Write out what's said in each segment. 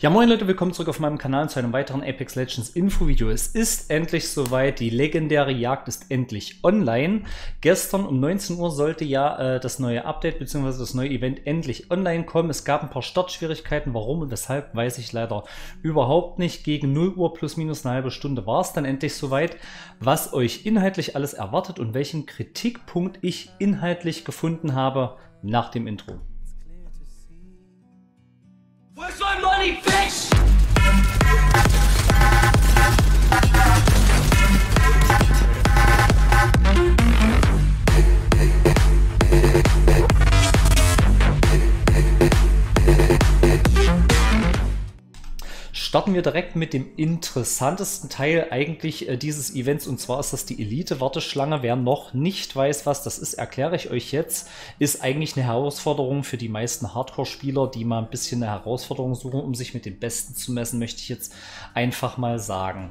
Ja, moin Leute, willkommen zurück auf meinem Kanal zu einem weiteren Apex Legends Infovideo. Es ist endlich soweit, die legendäre Jagd ist endlich online. Gestern um 19 Uhr sollte ja das neue Update bzw. das neue Event endlich online kommen. Es gab ein paar Startschwierigkeiten, warum und weshalb, weiß ich leider überhaupt nicht. Gegen 0 Uhr plus minus eine halbe Stunde war es dann endlich soweit, was euch inhaltlich alles erwartet und welchen Kritikpunkt ich inhaltlich gefunden habe nach dem Intro. Where's my money, bitch? Starten wir direkt mit dem interessantesten Teil eigentlich dieses Events, und zwar ist das die Elite-Warteschlange. Wer noch nicht weiß, was das ist, erkläre ich euch jetzt. Ist eigentlich eine Herausforderung für die meisten Hardcore-Spieler, die mal ein bisschen eine Herausforderung suchen, um sich mit den Besten zu messen, möchte ich jetzt einfach mal sagen.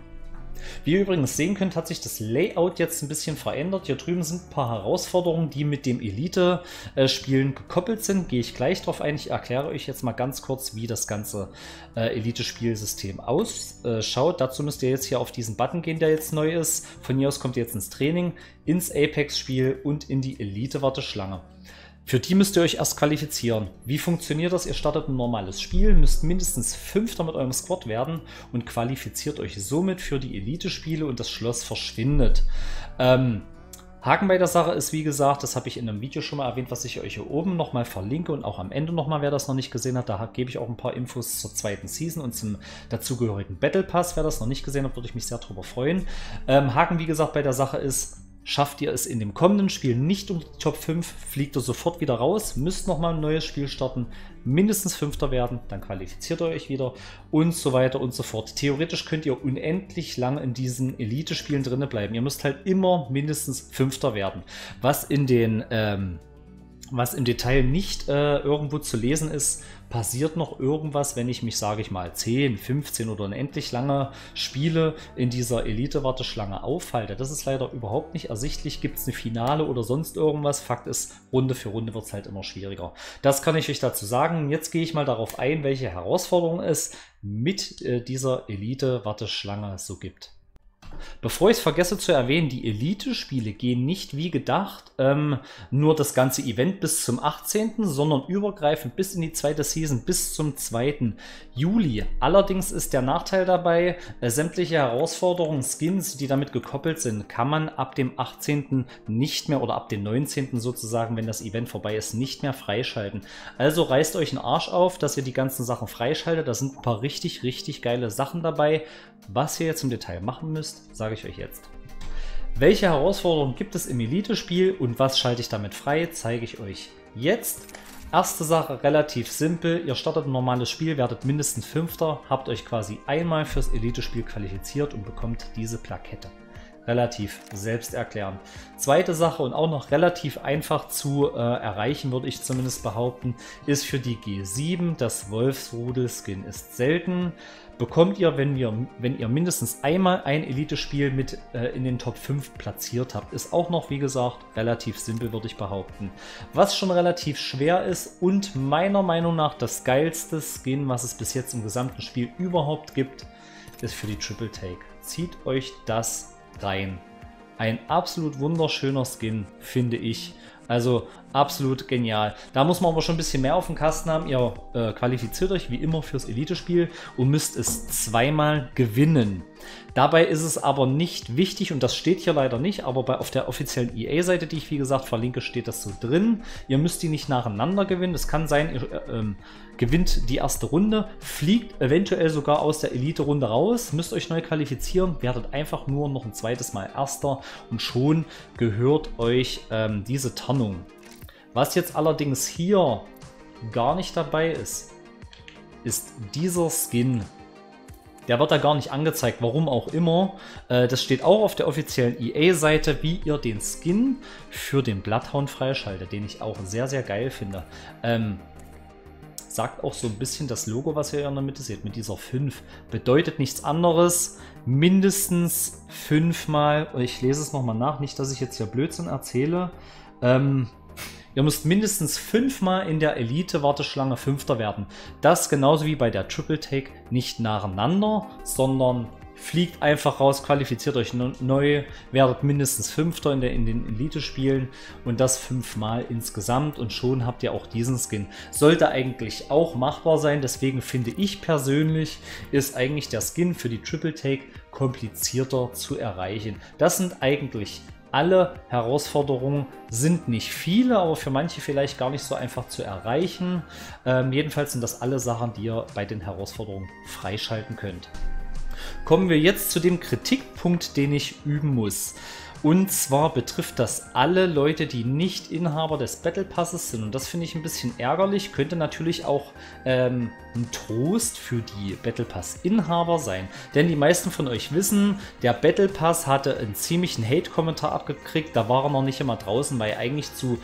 Wie ihr übrigens sehen könnt, hat sich das Layout jetzt ein bisschen verändert. Hier drüben sind ein paar Herausforderungen, die mit dem Elite-Spielen gekoppelt sind. Gehe ich gleich drauf ein. Ich erkläre euch jetzt mal ganz kurz, wie das ganze Elite-Spielsystem ausschaut. Dazu müsst ihr jetzt hier auf diesen Button gehen, der jetzt neu ist. Von hier aus kommt ihr jetzt ins Training, ins Apex-Spiel und in die Elite-Warteschlange. Für die müsst ihr euch erst qualifizieren. Wie funktioniert das? Ihr startet ein normales Spiel, müsst mindestens Fünfter mit eurem Squad werden und qualifiziert euch somit für die Elite-Spiele, und das Schloss verschwindet. Haken bei der Sache ist, wie gesagt, das habe ich in einem Video schon mal erwähnt, was ich euch hier oben nochmal verlinke und auch am Ende nochmal, wer das noch nicht gesehen hat, da gebe ich auch ein paar Infos zur zweiten Season und zum dazugehörigen Battle Pass. Wer das noch nicht gesehen hat, würde ich mich sehr darüber freuen. Haken, wie gesagt, bei der Sache ist, schafft ihr es in dem kommenden Spiel nicht um die Top 5, fliegt ihr sofort wieder raus, müsst nochmal ein neues Spiel starten, mindestens Fünfter werden, dann qualifiziert ihr euch wieder und so weiter und so fort. Theoretisch könnt ihr unendlich lange in diesen Elite-Spielen drinne bleiben. Ihr müsst halt immer mindestens Fünfter werden. Was im Detail nicht irgendwo zu lesen ist, passiert noch irgendwas, wenn ich mich, sage ich mal, 10, 15 oder unendlich lange Spiele in dieser Elite-Warteschlange aufhalte. Das ist leider überhaupt nicht ersichtlich. Gibt es eine Finale oder sonst irgendwas? Fakt ist, Runde für Runde wird es halt immer schwieriger. Das kann ich euch dazu sagen. Jetzt gehe ich mal darauf ein, welche Herausforderung es mit dieser Elite-Warteschlange so gibt. Bevor ich es vergesse zu erwähnen, die Elite-Spiele gehen nicht wie gedacht nur das ganze Event bis zum 18., sondern übergreifend bis in die zweite Season, bis zum 2. Juli. Allerdings ist der Nachteil dabei, sämtliche Herausforderungen, Skins, die damit gekoppelt sind, kann man ab dem 18. nicht mehr, oder ab dem 19. sozusagen, wenn das Event vorbei ist, nicht mehr freischalten. Also reißt euch einen Arsch auf, dass ihr die ganzen Sachen freischaltet. Da sind ein paar richtig, richtig geile Sachen dabei. Was ihr jetzt im Detail machen müsst, sage ich euch jetzt. Welche Herausforderungen gibt es im Elite-Spiel und was schalte ich damit frei, zeige ich euch jetzt. Erste Sache relativ simpel, ihr startet ein normales Spiel, werdet mindestens Fünfter, habt euch quasi einmal fürs Elite-Spiel qualifiziert und bekommt diese Plakette. Relativ selbsterklärend. Zweite Sache, und auch noch relativ einfach zu erreichen, würde ich zumindest behaupten, ist für die G7, das Wolfsrudel-Skin ist selten. Bekommt ihr, wenn ihr mindestens einmal ein Elite-Spiel mit in den Top 5 platziert habt. Ist auch noch, wie gesagt, relativ simpel, würde ich behaupten. Was schon relativ schwer ist und meiner Meinung nach das geilste Skin, was es bis jetzt im gesamten Spiel überhaupt gibt, ist für die Triple Take. Zieht euch das rein. Ein absolut wunderschöner Skin, finde ich. Also absolut genial. Da muss man aber schon ein bisschen mehr auf dem Kasten haben. Ihr qualifiziert euch wie immer fürs Elite-Spiel und müsst es zweimal gewinnen. Dabei ist es aber nicht wichtig, und das steht hier leider nicht, aber auf der offiziellen EA-Seite, die ich wie gesagt verlinke, steht das so drin. Ihr müsst die nicht nacheinander gewinnen. Es kann sein, ihr gewinnt die erste Runde, fliegt eventuell sogar aus der Elite-Runde raus, müsst euch neu qualifizieren, werdet einfach nur noch ein zweites Mal Erster und schon gehört euch diese Tarnung. Was jetzt allerdings hier gar nicht dabei ist, ist dieser Skin. Der wird da gar nicht angezeigt, warum auch immer. Das steht auch auf der offiziellen EA-Seite, wie ihr den Skin für den Bloodhound freischaltet, den ich auch sehr, sehr geil finde. Sagt auch so ein bisschen das Logo, was ihr in der Mitte seht, mit dieser 5. Bedeutet nichts anderes, mindestens 5 mal, ich lese es nochmal nach, nicht, dass ich jetzt hier Blödsinn erzähle, Ihr müsst mindestens 5-mal in der Elite-Warteschlange 5. werden. Das genauso wie bei der Triple Take nicht nacheinander, sondern fliegt einfach raus, qualifiziert euch neu, werdet mindestens 5. in den Elite-Spielen und das 5-mal insgesamt und schon habt ihr auch diesen Skin. Sollte eigentlich auch machbar sein, deswegen finde ich persönlich, ist eigentlich der Skin für die Triple Take komplizierter zu erreichen. Das sind eigentlich alle Herausforderungen, sind nicht viele, aber für manche vielleicht gar nicht so einfach zu erreichen. Jedenfalls sind das alle Sachen, die ihr bei den Herausforderungen freischalten könnt. Kommen wir jetzt zu dem Kritikpunkt, den ich üben muss. Und zwar betrifft das alle Leute, die nicht Inhaber des Battle Passes sind. Und das finde ich ein bisschen ärgerlich. Könnte natürlich auch ein Trost für die Battle Pass Inhaber sein. Denn die meisten von euch wissen, der Battle Pass hatte einen ziemlichen Hate-Kommentar abgekriegt. Da war er noch nicht immer draußen, weil eigentlich zu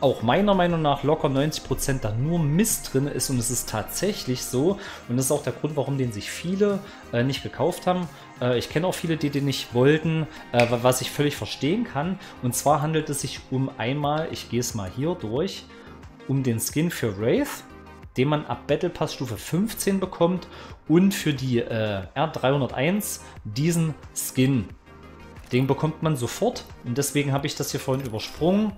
auch meiner Meinung nach locker 90% da nur Mist drin ist und es ist tatsächlich so und das ist auch der Grund, warum den sich viele nicht gekauft haben. Ich kenne auch viele, die den nicht wollten, was ich völlig verstehen kann, und zwar handelt es sich um einmal, ich gehe es mal hier durch, um den Skin für Wraith, den man ab Battle Pass Stufe 15 bekommt, und für die R301 diesen Skin. Den bekommt man sofort und deswegen habe ich das hier vorhin übersprungen.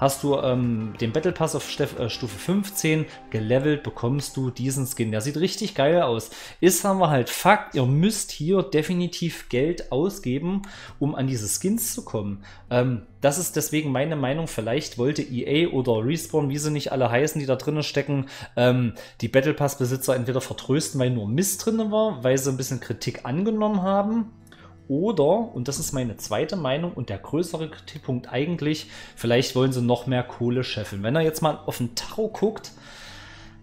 Hast du den Battle Pass auf Stufe 15 gelevelt, bekommst du diesen Skin. Der sieht richtig geil aus. Ist aber halt Fakt, ihr müsst hier definitiv Geld ausgeben, um an diese Skins zu kommen. Das ist deswegen meine Meinung. Vielleicht wollte EA oder Respawn, wie sie nicht alle heißen, die da drinnen stecken, die Battle Pass Besitzer entweder vertrösten, weil nur Mist drin war, weil sie ein bisschen Kritik angenommen haben. Oder, und das ist meine zweite Meinung und der größere Kritikpunkt eigentlich, vielleicht wollen sie noch mehr Kohle scheffeln. Wenn er jetzt mal auf den Tarot guckt,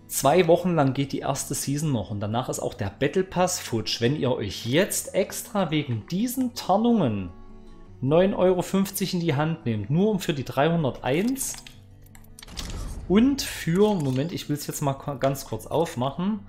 2 Wochen lang geht die erste Season noch und danach ist auch der Battle Pass futsch. Wenn ihr euch jetzt extra wegen diesen Tarnungen 9,50 € in die Hand nehmt, nur um für die 301 und für, Moment, ich will es jetzt mal ganz kurz aufmachen,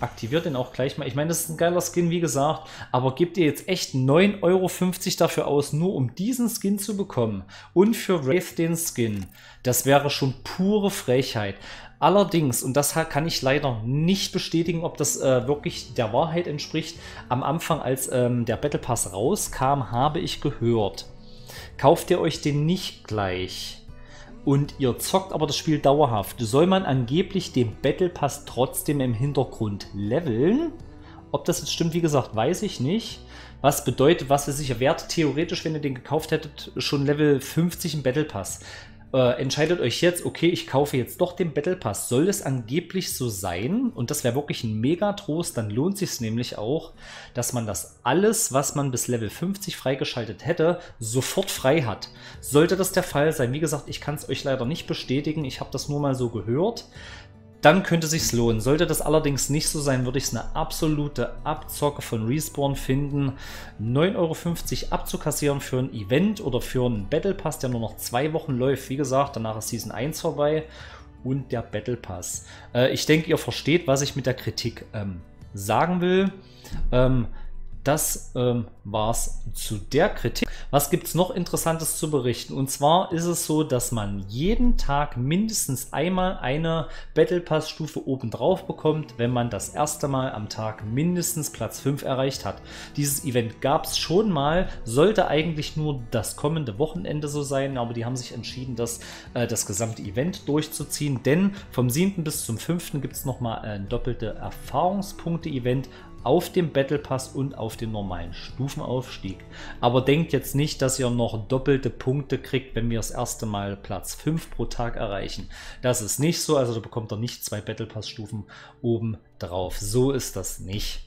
aktiviert den auch gleich mal. Ich meine, das ist ein geiler Skin, wie gesagt, aber gebt ihr jetzt echt 9,50 € dafür aus, nur um diesen Skin zu bekommen und für Wraith den Skin? Das wäre schon pure Frechheit. Allerdings, und das kann ich leider nicht bestätigen, ob das wirklich der Wahrheit entspricht, am Anfang, als der Battle Pass rauskam, habe ich gehört, kauft ihr euch den nicht gleich und ihr zockt aber das Spiel dauerhaft, soll man angeblich den Battle Pass trotzdem im Hintergrund leveln. Ob das jetzt stimmt, wie gesagt, weiß ich nicht. Was bedeutet, was für sich wert theoretisch, wenn ihr den gekauft hättet, schon Level 50 im Battle Pass. Entscheidet euch jetzt, okay, ich kaufe jetzt doch den Battle Pass. Soll es angeblich so sein, und das wäre wirklich ein Megatrost, dann lohnt sich es nämlich auch, dass man das alles, was man bis Level 50 freigeschaltet hätte, sofort frei hat. Sollte das der Fall sein, wie gesagt, ich kann es euch leider nicht bestätigen, ich habe das nur mal so gehört, dann könnte es sich lohnen. Sollte das allerdings nicht so sein, würde ich es eine absolute Abzocke von Respawn finden, 9,50 € abzukassieren für ein Event oder für einen Battle Pass, der nur noch 2 Wochen läuft. Wie gesagt, danach ist Season 1 vorbei und der Battle Pass. Ich denke, ihr versteht, was ich mit der Kritik sagen will. Das war's zu der Kritik. Was gibt es noch Interessantes zu berichten? Und zwar ist es so, dass man jeden Tag mindestens einmal eine Battle Pass Stufe obendrauf bekommt, wenn man das erste Mal am Tag mindestens Platz 5 erreicht hat. Dieses Event gab es schon mal, sollte eigentlich nur das kommende Wochenende so sein, aber die haben sich entschieden, das gesamte Event durchzuziehen, denn vom 7. bis zum 5. gibt es nochmal ein doppelte Erfahrungspunkte-Event auf dem Battle Pass und auf den normalen Stufenaufstieg. Aber denkt jetzt nicht, dass ihr noch doppelte Punkte kriegt, wenn wir das erste Mal Platz 5 pro Tag erreichen. Das ist nicht so, also da bekommt ihr nicht 2 Battle Pass Stufen oben drauf. So ist das nicht.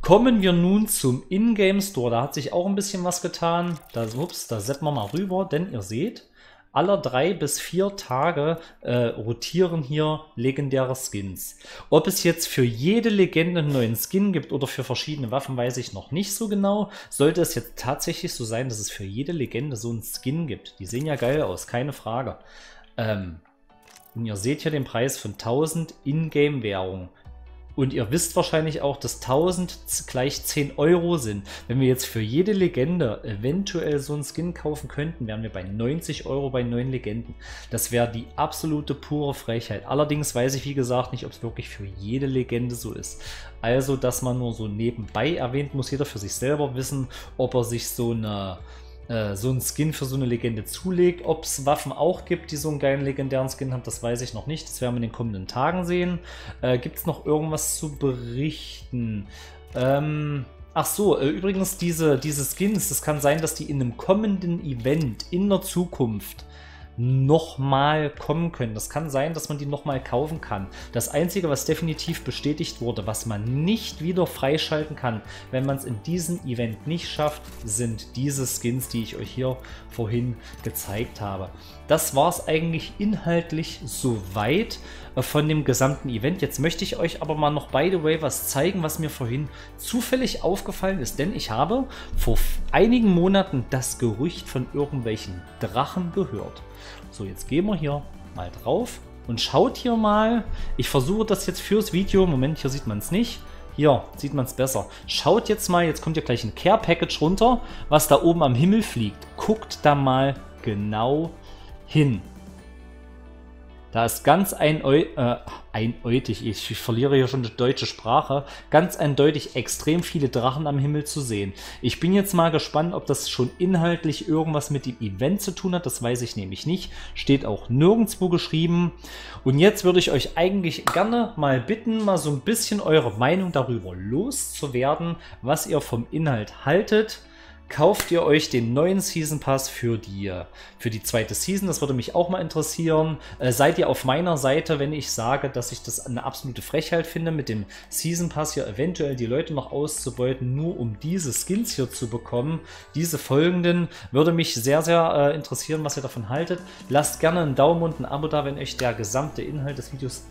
Kommen wir nun zum Ingame Store. Da hat sich auch ein bisschen was getan. Da setzen wir mal rüber, denn ihr seht, alle 3 bis 4 Tage rotieren hier legendäre Skins. Ob es jetzt für jede Legende einen neuen Skin gibt oder für verschiedene Waffen, weiß ich noch nicht so genau. Sollte es jetzt tatsächlich so sein, dass es für jede Legende so einen Skin gibt. Die sehen ja geil aus, keine Frage. Und ihr seht hier den Preis von 1000 Ingame-Währung. Und ihr wisst wahrscheinlich auch, dass 1000 gleich 10 Euro sind. Wenn wir jetzt für jede Legende eventuell so einen Skin kaufen könnten, wären wir bei 90 Euro bei 9 Legenden. Das wäre die absolute pure Frechheit. Allerdings weiß ich, wie gesagt, nicht, ob es wirklich für jede Legende so ist. Also, dass man nur so nebenbei erwähnt, muss jeder für sich selber wissen, ob er sich so einen Skin für so eine Legende zulegt. Ob es Waffen auch gibt, die so einen geilen legendären Skin haben, das weiß ich noch nicht. Das werden wir in den kommenden Tagen sehen. Gibt es noch irgendwas zu berichten? Ach so, übrigens diese Skins, das kann sein, dass die in einem kommenden Event in der Zukunft nochmal kommen können. Das kann sein, dass man die nochmal kaufen kann. Das Einzige, was definitiv bestätigt wurde, was man nicht wieder freischalten kann, wenn man es in diesem Event nicht schafft, sind diese Skins, die ich euch hier vorhin gezeigt habe. Das war es eigentlich inhaltlich soweit von dem gesamten Event. Jetzt möchte ich euch aber mal noch, by the way, was zeigen, was mir vorhin zufällig aufgefallen ist. Denn ich habe vor einigen Monaten das Gerücht von irgendwelchen Drachen gehört. So, jetzt gehen wir hier mal drauf und schaut hier mal. Ich versuche das jetzt fürs Video. Moment, hier sieht man es nicht. Hier sieht man es besser. Schaut jetzt mal, jetzt kommt ja gleich ein Care Package runter, was da oben am Himmel fliegt. Guckt da mal genau hin. Da ist ganz eindeutig, ich verliere hier schon die deutsche Sprache, ganz eindeutig extrem viele Drachen am Himmel zu sehen. Ich bin jetzt mal gespannt, ob das schon inhaltlich irgendwas mit dem Event zu tun hat, das weiß ich nämlich nicht. Steht auch nirgendwo geschrieben. Und jetzt würde ich euch eigentlich gerne mal bitten, mal so ein bisschen eure Meinung darüber loszuwerden, was ihr vom Inhalt haltet. Kauft ihr euch den neuen Season Pass für die zweite Season? Das würde mich auch mal interessieren. Seid ihr auf meiner Seite, wenn ich sage, dass ich das eine absolute Frechheit finde, mit dem Season Pass hier eventuell die Leute noch auszubeuten, nur um diese Skins hier zu bekommen? Diese folgenden würde mich sehr, sehr interessieren, was ihr davon haltet. Lasst gerne einen Daumen und ein Abo da, wenn euch der gesamte Inhalt des Videos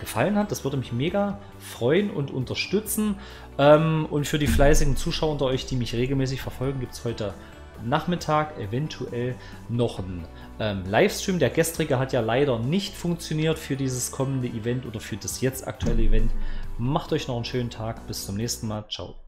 gefallen hat. Das würde mich mega freuen und unterstützen. Und für die fleißigen Zuschauer unter euch, die mich regelmäßig verfolgen, gibt es heute Nachmittag eventuell noch einen Livestream. Der gestrige hat ja leider nicht funktioniert für dieses kommende Event oder für das jetzt aktuelle Event. Macht euch noch einen schönen Tag. Bis zum nächsten Mal. Ciao.